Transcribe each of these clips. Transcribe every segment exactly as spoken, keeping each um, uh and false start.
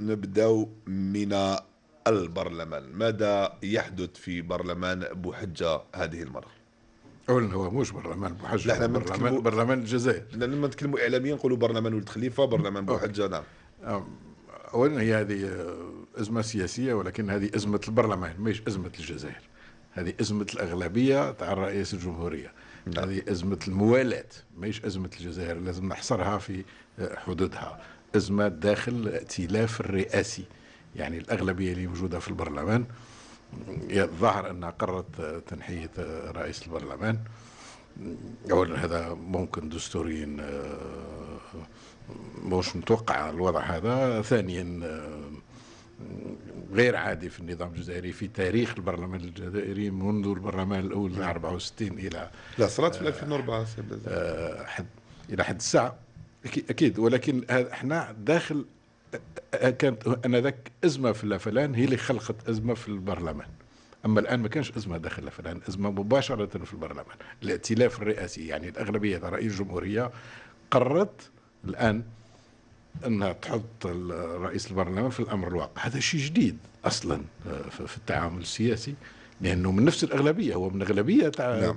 نبدأ من البرلمان. ماذا يحدث في برلمان بوحجة هذه المرة؟ أولا هو موش برلمان بوحجة، نحن برلمان, برلمان الجزائر. لما نتكلموا إعلاميا نقولوا برلمان ولد خليفة، برلمان بوحجة. نعم. أولا هي هذه أزمة سياسية، ولكن هذه أزمة البرلمان، ماهيش أزمة الجزائر. هذه أزمة الأغلبية تاع الرئيس الجمهورية. نعم. هذه أزمة الموالاة، ماهيش أزمة الجزائر، لازم نحصرها في حدودها. أزمة داخل الائتلاف الرئاسي، يعني الأغلبية اللي موجودة في البرلمان. الظاهر أنها قررت تنحية رئيس البرلمان. أولا هذا ممكن دستوريا مش متوقع الوضع هذا، ثانيا غير عادي في النظام الجزائري، في تاريخ البرلمان الجزائري منذ البرلمان الأول من أربعة وستين إلى لا صارت في ألفين وأربعة إلى حد الساعة أكيد. ولكن احنا داخل كانت انذاك أزمة في لافلان هي اللي خلقت أزمة في البرلمان، أما الآن ما كانش أزمة داخل لافلان، أزمة مباشرة في البرلمان. الائتلاف الرئاسي يعني الأغلبية رئيس الجمهورية قررت الآن أنها تحط رئيس البرلمان في الأمر الواقع. هذا شيء جديد أصلا في التعامل السياسي، لأنه من نفس الأغلبية، هو من أغلبية تاع نعم.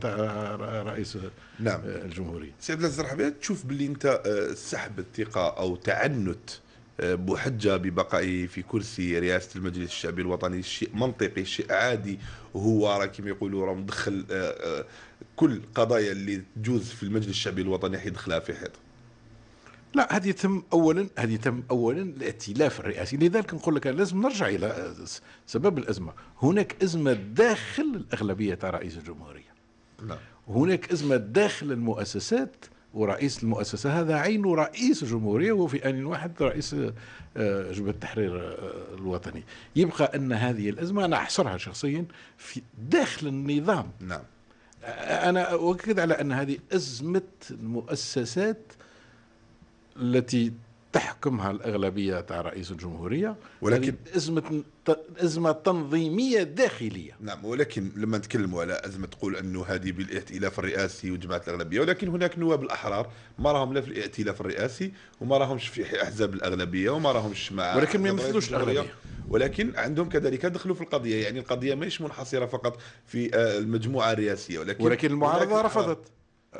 رئيس نعم. الجمهورية. سي عبد العزيز رحابي، تشوف باللي أنت سحب الثقة أو تعنت بوحجة ببقائه في كرسي رئاسة المجلس الشعبي الوطني شيء منطقي، شيء عادي، وهو راه كيما يقولوا راه مدخل كل قضايا اللي تجوز في المجلس الشعبي الوطني حيدخلها في حيط؟ لا، هذه تم اولا هذه تم اولا الائتلاف الرئاسي. لذلك نقول لك لازم نرجع الى سبب الازمه. هناك ازمه داخل الاغلبيه تاع رئيس الجمهوريه. لا. هناك ازمه داخل المؤسسات، ورئيس المؤسسه هذا عين رئيس الجمهوريه، وفي ان واحد رئيس جبهه التحرير الوطني. يبقى ان هذه الازمه انا احصرها شخصيا في داخل النظام. نعم. انا اؤكد على ان هذه ازمه المؤسسات التي تحكمها الأغلبية تاع رئيس الجمهورية، ولكن أزمة أزمة تنظيمية داخلية. نعم، ولكن لما نتكلموا على أزمة تقول أنه هذه بالائتلاف الرئاسي وجماعة الأغلبية، ولكن هناك نواب الأحرار ما راهم لا في الائتلاف الرئاسي، وما راهمش في أحزاب الأغلبية، وما راهمش مع، ولكن ما يمثلوش الأغلبية، ولكن عندهم كذلك دخلوا في القضية. يعني القضية مش منحصرة فقط في المجموعة الرئاسية، ولكن ولكن المعارضة رفضت.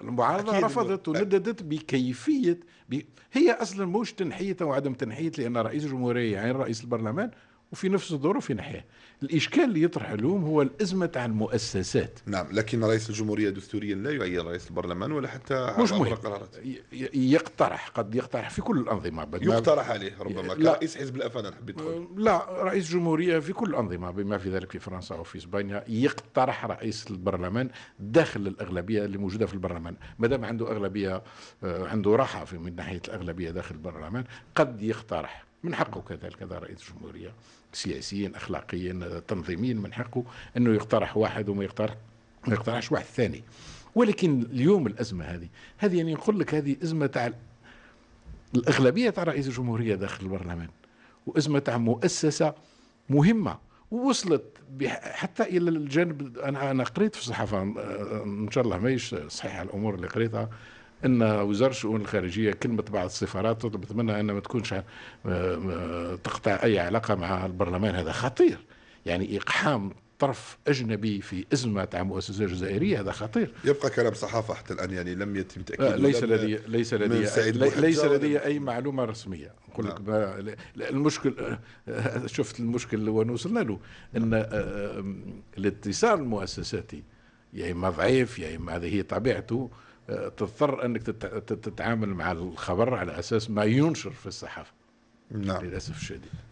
المعارضة رفضت ونددت بكيفية ب... هي أصلا موش تنحية وعدم تنحية، لأن رئيس الجمهورية يعني رئيس البرلمان، وفي نفس الظروف ينحيه. الإشكال اللي يطرح لهم هو الأزمة عن المؤسسات. نعم، لكن رئيس الجمهورية دستوريا لا يعين رئيس البرلمان ولا حتى مش مهم. قرارات يقترح، قد يقترح في كل الأنظمة، يقترح عليه ربما كرئيس حزب الأفانة حبيت تقول. لا، رئيس الجمهورية في كل الأنظمة بما في ذلك في فرنسا وفي إسبانيا يقترح رئيس البرلمان داخل الأغلبية اللي موجودة في البرلمان. ما دام عنده أغلبية، عنده راحة في من ناحية الأغلبية داخل البرلمان، قد يقترح. من حقه كذلك هذا رئيس الجمهورية سياسيا أخلاقيا تنظيميا، من حقه أنه يقترح واحد وما يقترح ما يقترحش واحد ثاني. ولكن اليوم الأزمة هذه هذه يعني نقول لك هذه أزمة تاع الأغلبية تاع رئيس الجمهورية داخل البرلمان، وأزمة تاع مؤسسة مهمة ووصلت حتى إلى الجانب. أنا أنا قريت في الصحافة، إن شاء الله ماهيش صحيحة الأمور اللي قريتها، أن وزارة الشؤون الخارجية كلمت بعض السفارات طلبت منها أن ما تكونش تقطع أي علاقة مع البرلمان. هذا خطير، يعني إقحام طرف أجنبي في أزمة تاع مؤسسة جزائرية، هذا خطير. يبقى كلام صحافة حتى الآن، يعني لم يتم تأكيد. ليس لدي ليس لدي ليس لدي أي معلومة رسمية. نقول لك المشكل، شفت المشكل اللي ونوصلنا له، أن الاتصال المؤسساتي يا إما ضعيف يا إما هذه هي طبيعته، تضطر انك تتعامل مع الخبر على اساس ما ينشر في الصحافه. نعم، للاسف الشديد.